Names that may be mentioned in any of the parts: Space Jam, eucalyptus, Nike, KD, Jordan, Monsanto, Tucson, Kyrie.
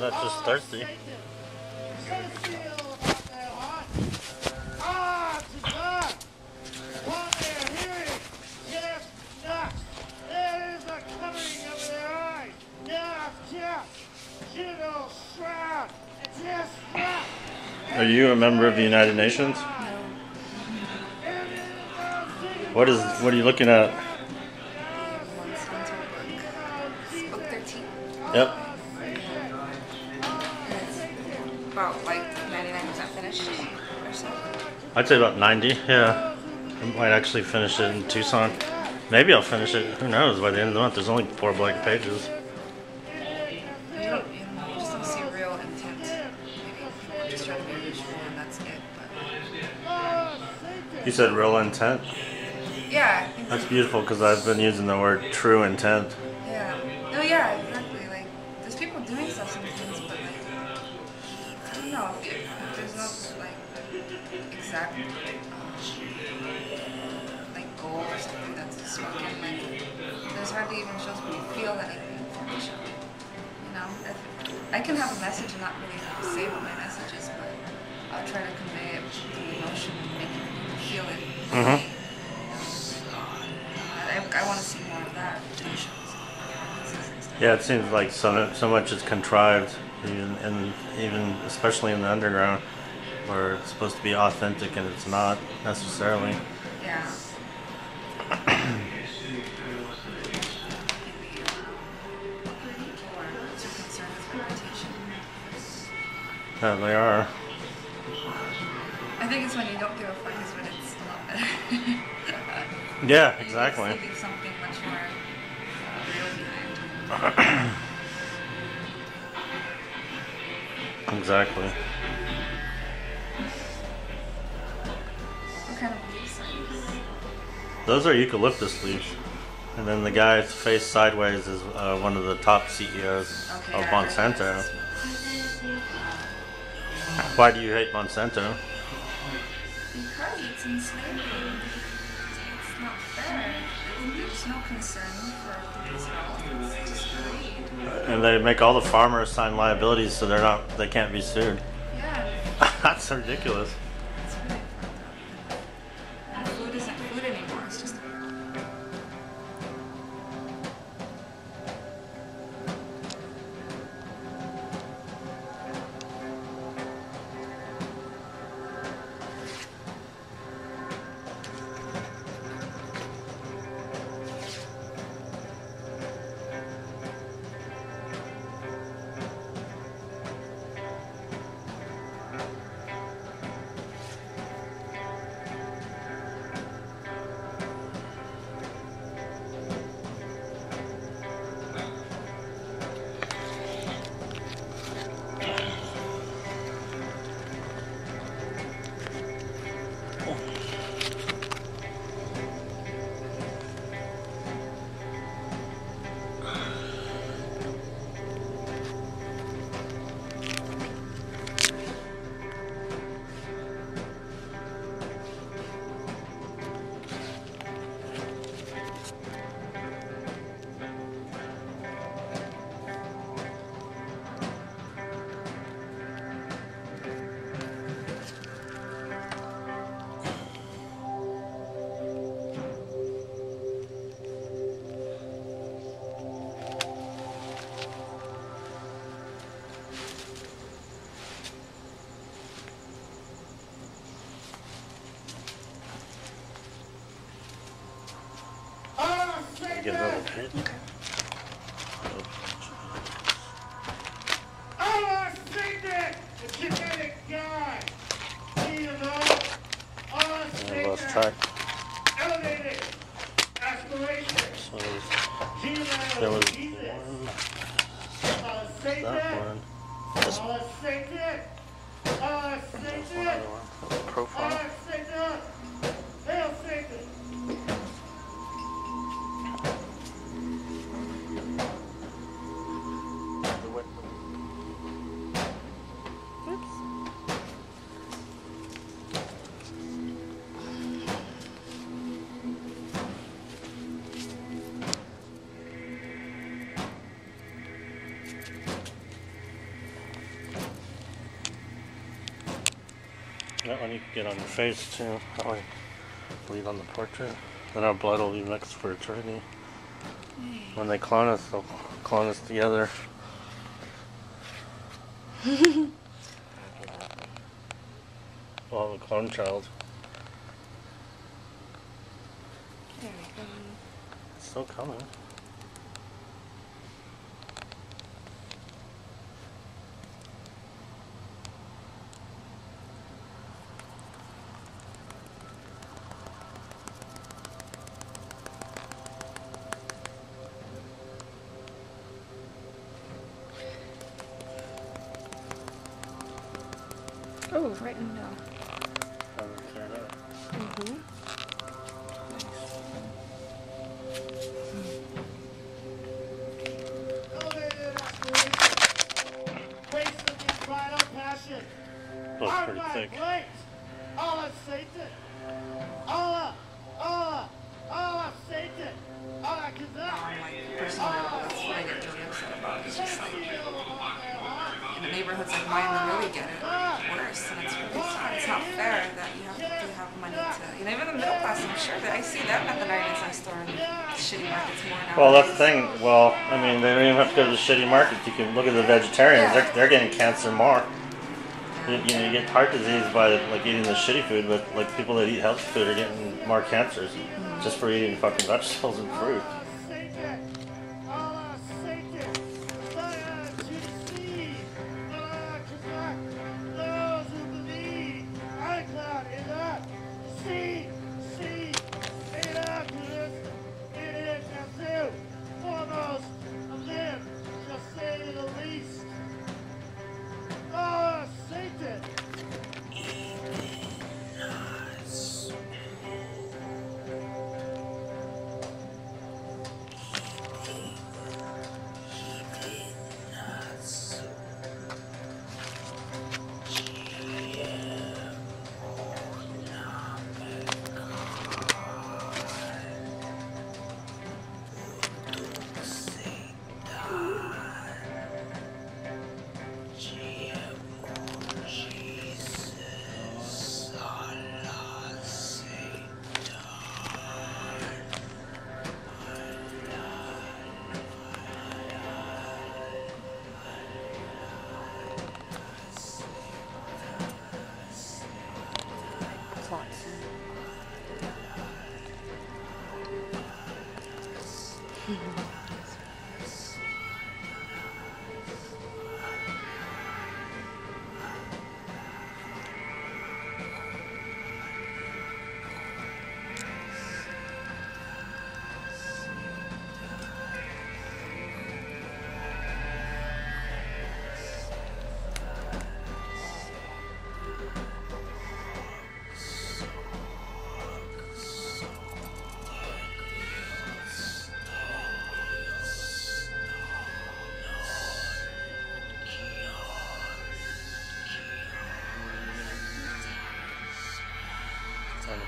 They're not just thirsty. Are you a member of the United Nations? No. What are you looking at? Book 13. Yep. It's about like 99% finished or so. I'd say about 90, yeah. I might actually finish it in Tucson. Maybe I'll finish it, who knows, by the end of the month. There's only 4 blank pages. You said real intent? Yeah. That's beautiful because I've been using the word true intent. Yeah. No, yeah, exactly. Like, there's people doing stuff sometimes, but like, I don't know. There's no like exact like goal or something that's spoken. Like, there's hardly even shows when you feel that like information. You know, I can have a message and not really say what my message is, but I'll try to convey it through emotion and make it. Feel it. I want to see more of that. Yeah, it seems like so much is contrived, even especially in the underground, where it's supposed to be authentic and it's not necessarily. Yeah. Yeah, they are. I think it's when you don't give a fuck is when it's a lot better. Yeah, exactly. You're leaving something much more real behind. Exactly. What kind of leaves are these? Those are eucalyptus leaves. And then the guy's face sideways is one of the top CEOs of Monsanto. Why do you hate Monsanto? Because it's enslaving. It's not fair. There's no concern for these problems. It's just greed. And they make all the farmers sign liabilities, so they can't be sued. Yeah. That's ridiculous. It's really fucked up. And food isn't food anymore. It's just. Get another hit. Okay. I want to see that! The genetic guy! You know? I want to see that! I lost track. Elevated! Aspiration! So there was one. That one. I want to see that! I want to see that! Profile. I want to see that! They'll see that! That one you can get on your face too. That way bleed on the portrait. Then our blood will be mixed for eternity. When they clone us, they'll clone us together. We'll have a clone child. There we go. It's still coming. Oh, right in the middle. Mm-hmm. That's pretty thick. In the neighborhoods like mine, they really get it worse, and it's not fair that you have to have money to, you know, even the middle class, I'm sure that I see them at the Nardin's next door and shitty markets more now. Well, that's the thing. Well, I mean, they don't even have to go to the shitty markets. You can look at the vegetarians. Yeah. They're getting cancer more. You know, you get heart disease by like eating the shitty food, but like people that eat healthy food are getting more cancers just for eating fucking vegetables and fruit.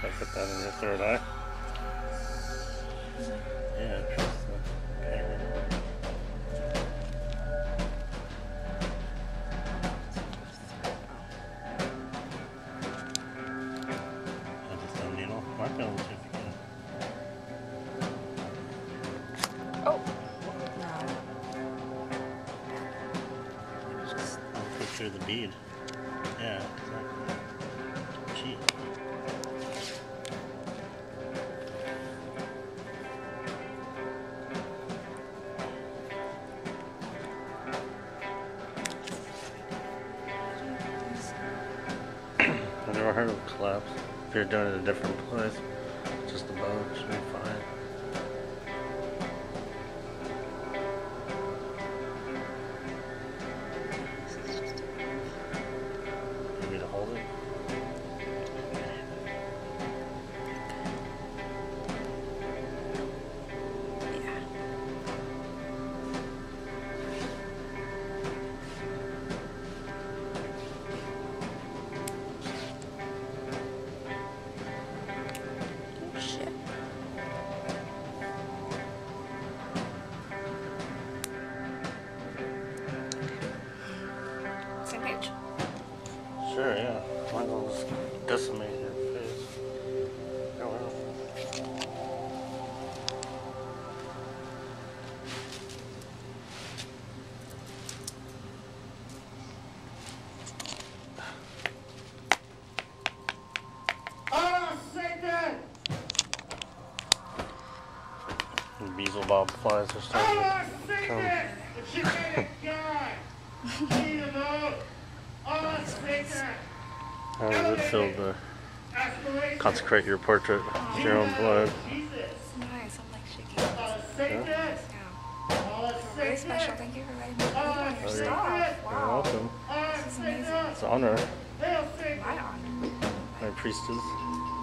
I put that in your third eye. Yeah, I trust the camera. I just don't need all my films if you can. Oh! No. I'll put through the bead. Yeah, exactly. Cheap. Heart will collapse. If you're doing it in a different place, just the bone should be fine. You need to hold it. bobflies are starting to come. How does it feel to consecrate your portrait with your own blood? It's nice. I'm like shaking. Yeah. Very special. Thank you for writing me your stuff. Wow. You're welcome. This is amazing. It's an honor. My honor. My priestess.